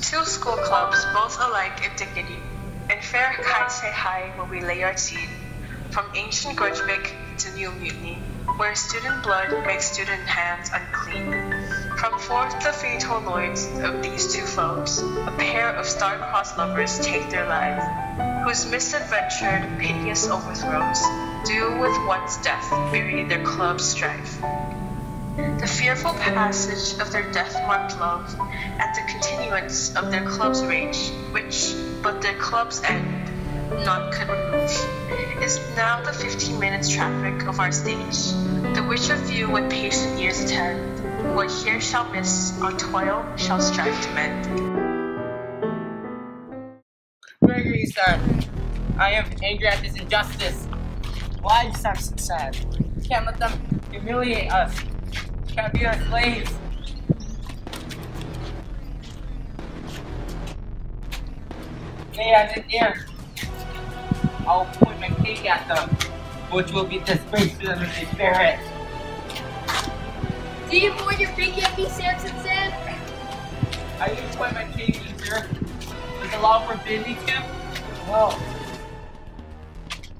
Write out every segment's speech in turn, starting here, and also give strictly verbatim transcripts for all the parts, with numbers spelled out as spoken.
Two school clubs, both alike in dignity, and fair Kaitsei High will relay our team, from ancient Grujvik to new mutiny, where student blood makes student hands unclean. From forth the fatal loins of these two foes, a pair of star-crossed lovers take their lives, whose misadventured, piteous overthrows do with one's death bury their club's strife. The fearful passage of their death-marked love, and the continuance of their club's rage, which, but their club's end, none could remove, is now the fifteen minutes traffic of our stage, the which of you with patient ears attend, what here shall miss, our toil shall strive to mend. Gregory, sir, I am angry at this injustice. Why are you so sad? You can't let them humiliate us. Can't be our slaves. They are the ears. I will point my cake at them, which will be disgraced to them if they bear it. Do you point your cake at me, Samson said? I do point my cake, sir. Does the law forbid me to? Well,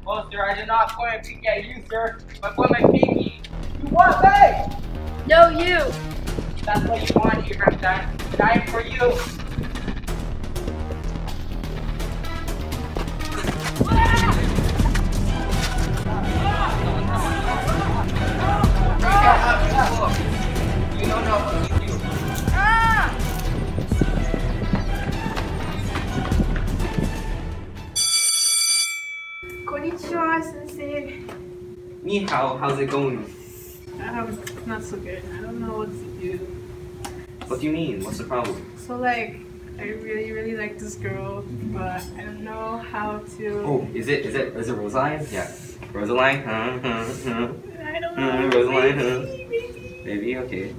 well, sir, I did not point my cake at you, sir, but point my cake. You want to pay? No, you! That's what you want, Abraham Dad. And I am for you! Ah! You don't know what you do. Ah! Konnichiwa, Sensei. Ni hao, how's it going? Um, it's not so good. I don't know what to do. What do you mean? What's the problem? So like, I really, really like this girl, but I don't know how to. Oh, is it, is it, is it Rosaline? Yeah, Rosaline. Huh? Huh? I don't know. Rosaline. Huh? Maybe. Maybe. Okay.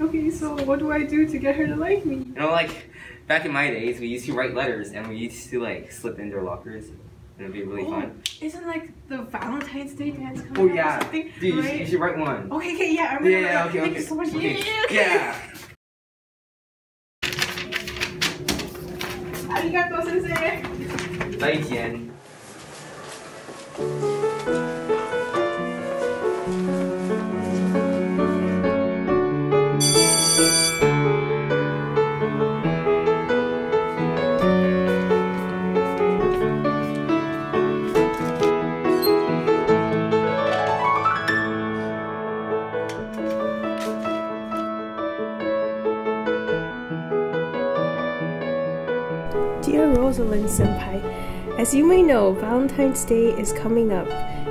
Okay, so what do I do to get her to like me? You know, like back in my days, we used to write letters and we used to like slip in their lockers. It'd be really oh, fun. Isn't like the Valentine's Day dance coming? Oh yeah, or something, dude, right? you, should, you should write one. Okay, okay, yeah, I remember. Yeah, yeah, yeah, okay, Thank okay. you so much. Okay. Yeah. Okay. yeah. Arigato, sensei. Bye, Jen. Dear Rosalind Senpai, as you may know, Valentine's Day is coming up,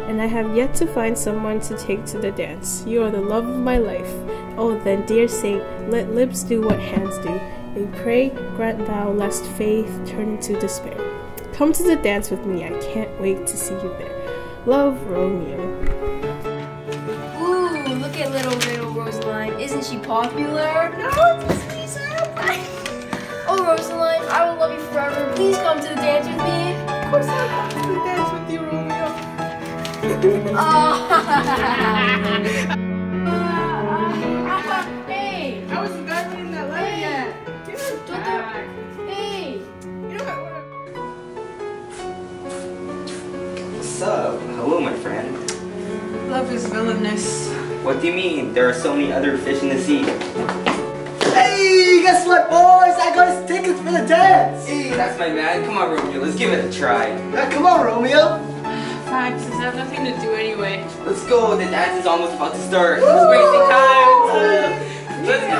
and I have yet to find someone to take to the dance. You are the love of my life. Oh then, dear saint, let lips do what hands do. We pray, grant thou, lest faith turn into despair. Come to the dance with me, I can't wait to see you there. Love, Romeo. Ooh, look at little, little Rosaline. Isn't she popular? No, it's me, Senpai. Oh, Rosaline, I will love you forever. Please come to the dance with me. Of course I'll come to the dance with you, Romeo. Oh. Hey! I wasn't done reading that letter yet. Give it back. Hey! You know what? What's up? Hello, my friend. Love is villainous. What do you mean? There are so many other fish in the sea. you guys slept, boys. I got his tickets for the dance. Hey, that's my man. Come on, Romeo. Let's give it a try. Yeah, come on, Romeo. Fine, since I have nothing to do anyway. Let's go. The dance is almost about to start. Woo! It's wasting time.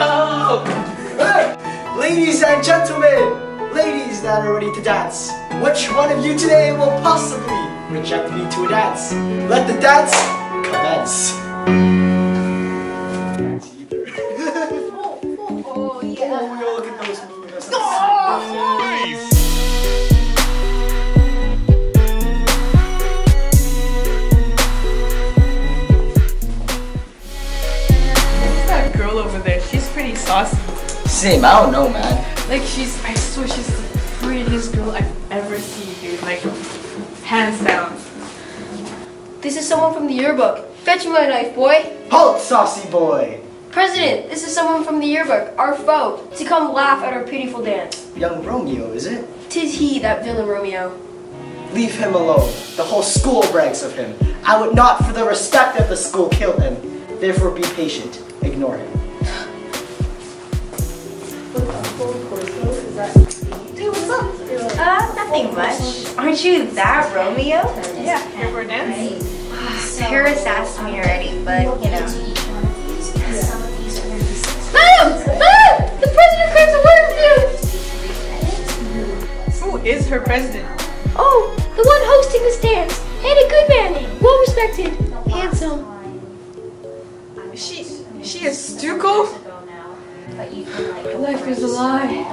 Let's go. Ladies and gentlemen, ladies that are ready to dance, which one of you today will possibly reject me to a dance? Let the dance commence. Awesome. Same, I don't know, man. Like, she's, I swear she's the prettiest girl I've ever seen, dude. Like, hands down. This is someone from the yearbook. Fetch my knife, boy. Halt, saucy boy. President, this is someone from the yearbook, our foe, to come laugh at our pitiful dance. Young Romeo, is it? Tis he, that villain Romeo. Leave him alone. The whole school brags of him. I would not for the respect of the school kill him. Therefore be patient. Ignore him. Dude, what's up? Uh, nothing much. Aren't you that Romeo? Yeah, here for dance. Paris asked me already, but you know. Madam! Madam! The president craves a word with you! Who is her president? Oh, the one hosting this dance. And a good man, well respected, handsome. She, she is Stuco? Life is a lie.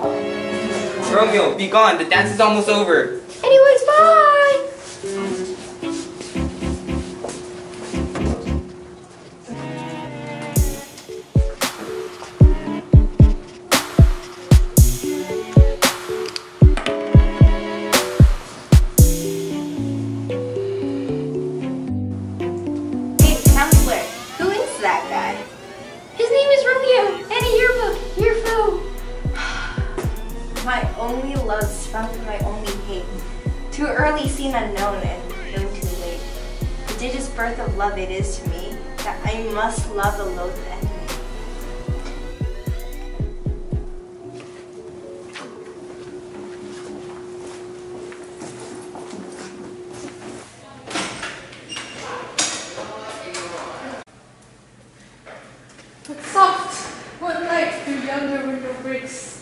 Romeo, be gone. The dance is almost over. Anyways, bye! Hey, counselor, who is that guy? His name is Romeo. Yearbook, your foe. My only love sprung from my only hate. Too early seen unknown and known too late. The prodigious birth of love it is to me that I must love the loathed enemy.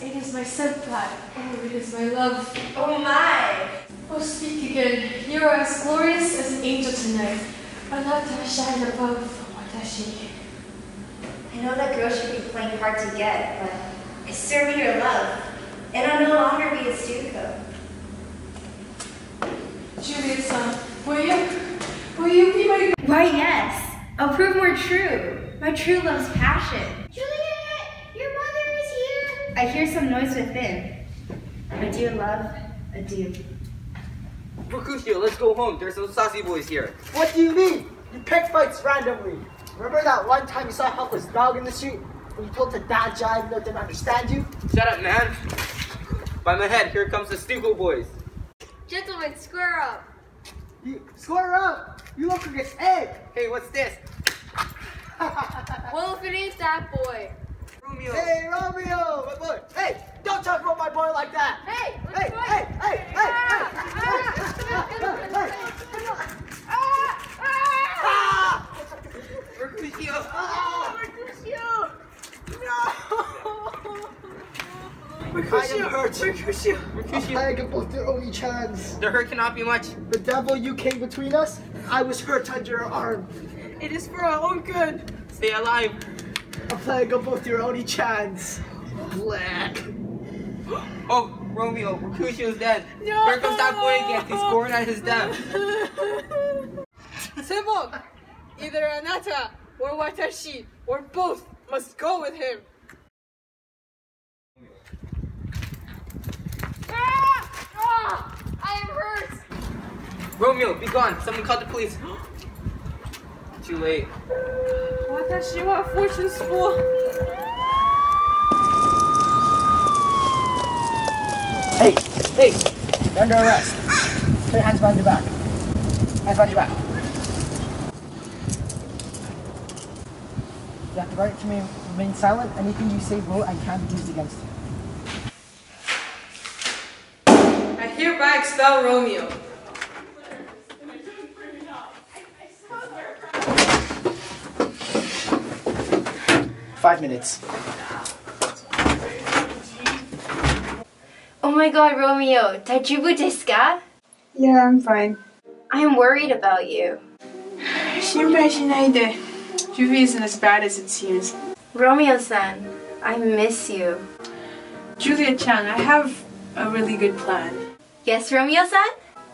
It is my senpai. Oh, it is my love. Oh my! Oh, speak again. You are as glorious as an angel tonight. Allah shine above watashi. I know that girl should be playing hard to get, but I serve your love, and I'll no longer be a Stuco. Juliet-san, will you? Will you be my? Why yes. I'll prove more true. My true love's passion. Juliet. I hear some noise within. Adieu, love. Adieu. Mercutio, let's go home. There's those sassy boys here. What do you mean? You pick fights randomly. Remember that one time you saw a helpless dog in the street and you told to dad jive no didn't understand you? Shut up, man. By my head, here comes the Stuco boys. Gentlemen, square up. You square up? You look like an egg. Hey, what's this? Well, if it ain't that boy. Romeo. Hey, Romeo, my boy! Hey, don't talk about my boy like that! Hey, let's hey, hey, hey, hey, hey, ah, hey, ah, hey! Mercutio! Ah, Mercutio! No! Mercutio hurts. Mercutio. Mercutio. I am both their only chance. The hurt cannot be much. The devil you came between us. I was hurt under your arm. It is for our own good. Stay alive. I'm playing up both your only chance. Black. Oh, Romeo, Mercutio's dead. No. Here comes that boy again. He's scoring at his death. Sebok, either Anata or Watashi or both must go with him. Ah! Ah! I am hurt. Romeo, be gone. Someone called the police. Too late. Watashi wa fortune spool. Hey, hey, you're under arrest. Put your hands behind your back. Hands behind your back. You have the right to remain silent. Anything you say will and can be used against you. expel Romeo. Five minutes. Oh my god, Romeo, Tajubu deska? Yeah, I'm fine. I'm worried about you. Shinpai shinaide. Juvie isn't as bad as it seems. Romeo-san, I miss you. Julia-chan, I have a really good plan. Yes, Romeo-san?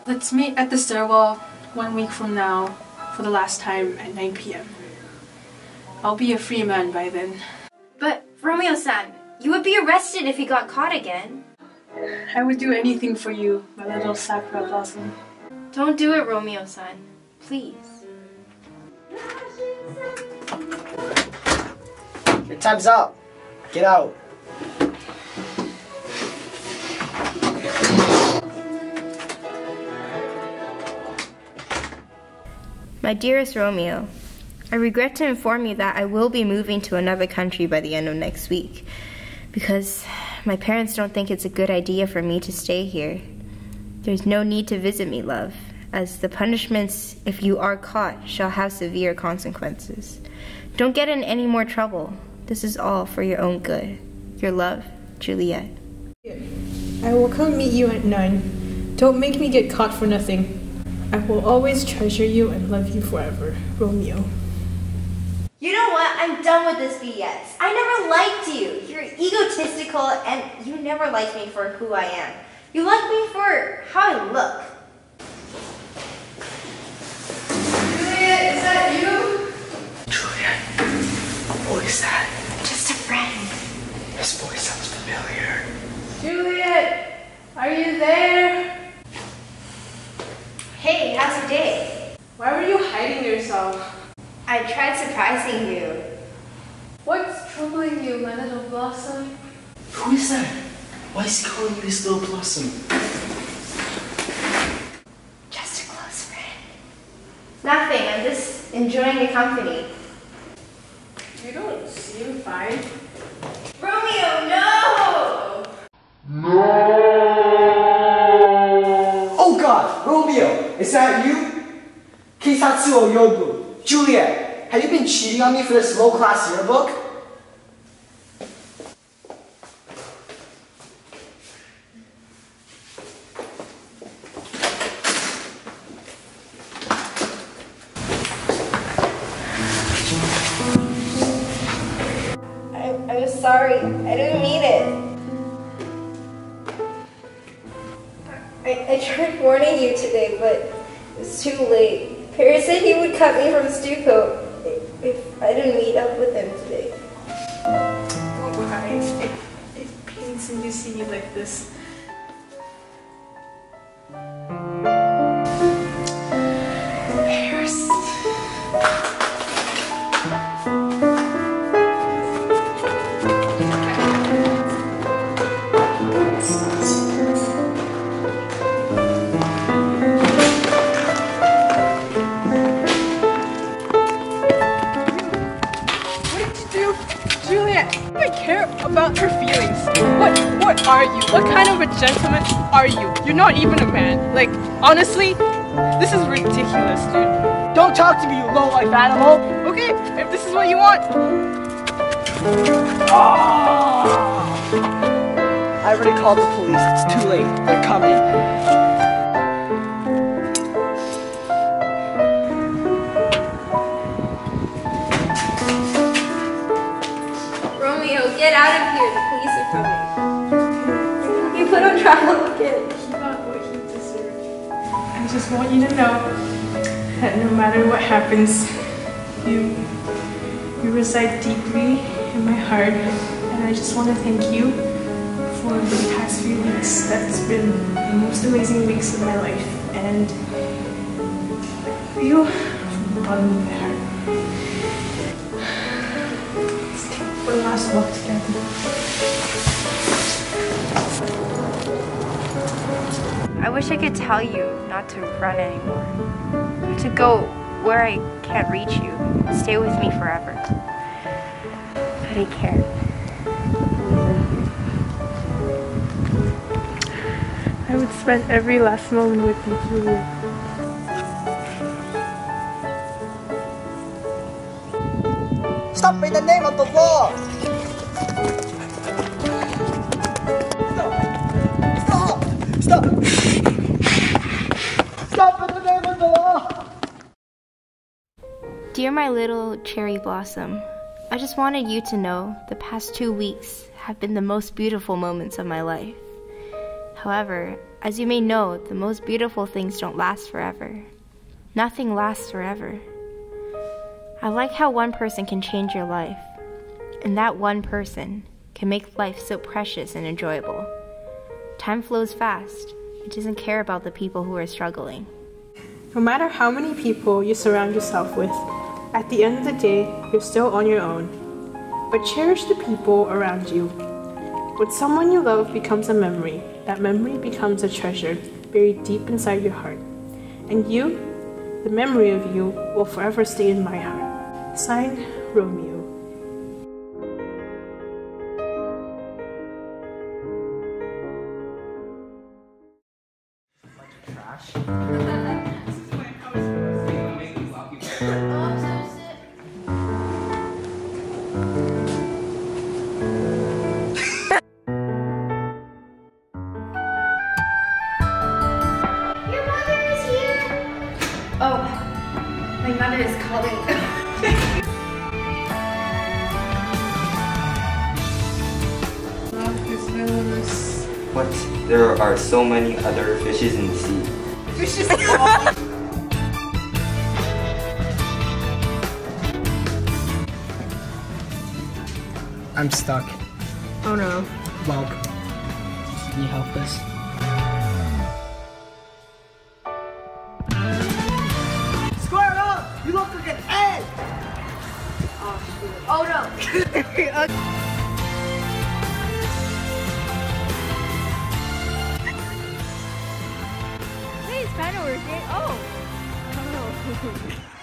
Let's meet at the stairwell one week from now for the last time at nine p m I'll be a free man by then. But, Romeo-san, you would be arrested if you got caught again. I would do anything for you, my little Sakura Blossom. Don't do it, Romeo-san. Please. Your time's up. Get out. My dearest Romeo, I regret to inform you that I will be moving to another country by the end of next week, because my parents don't think it's a good idea for me to stay here. There's no need to visit me, love, as the punishments, if you are caught, shall have severe consequences. Don't get in any more trouble. This is all for your own good. Your love, Juliet. I will come meet you at nine. Don't make me get caught for nothing. I will always treasure you and love you forever, Romeo. You know what? I'm done with this B S. I never liked you. You're egotistical and you never liked me for who I am. You like me for how I look. Julia, is that you? Julia, what is that? Just a friend. This voice sounds familiar. Juliet, are you there? Hey, how's your day? Why were you hiding yourself? I tried surprising you. What's troubling you, my little blossom? Who is that? Why is he calling you his little blossom? Just a close friend. Nothing, I'm just enjoying the company. You don't seem fine. Romeo, no! No! Oh god, Romeo, is that you? Kisatsuo Yobu, Juliet, have you been cheating on me for this low-class yearbook? I'm sorry. I didn't mean it. I, I tried warning you today, but it's too late. Perry said he would cut me from Stuco if, if I didn't meet up with him today. Why? It, it pains me to see you like this. About your feelings. What what are you? What kind of a gentleman are you? You're not even a man. Like, honestly, this is ridiculous, dude. Don't talk to me, you low-life animal! Okay, if this is what you want. Oh. I already called the police. It's too late. They're coming. Get out of here, the police are coming. You put on trial again. He got what he deserved. I just want you to know that no matter what happens, you you reside deeply in my heart. And I just want to thank you for the past few weeks. That's been the most amazing weeks of my life. And you from the bottom of my heart. One last walk together. I wish I could tell you not to run anymore, to go where I can't reach you, stay with me forever. But I can't. I I would spend every last moment with you, Julia. Stop in the name of the law! Stop! Stop! Stop! Stop in the name of the law! Dear my little cherry blossom, I just wanted you to know the past two weeks have been the most beautiful moments of my life. However, as you may know, the most beautiful things don't last forever. Nothing lasts forever. I like how one person can change your life, and that one person can make life so precious and enjoyable. Time flows fast. It doesn't care about the people who are struggling. No matter how many people you surround yourself with, at the end of the day, you're still on your own. But cherish the people around you. When someone you love becomes a memory, that memory becomes a treasure buried deep inside your heart. And you, the memory of you, will forever stay in my heart. Signed, Romeo. What? There are so many other fishes in the sea. Fishes! I'm stuck. Oh no. Well, can you help us? Square up! You look like an egg! Oh shoot. Oh no! Okay. Oh!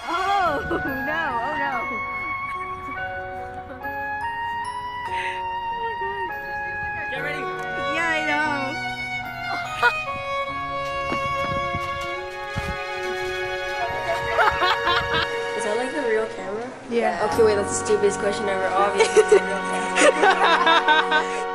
Oh! Oh no! Oh no! Get ready! Yeah, I know! Is that like the real camera? Yeah. Okay, wait, that's the stupidest question ever. Obviously, it's a real camera.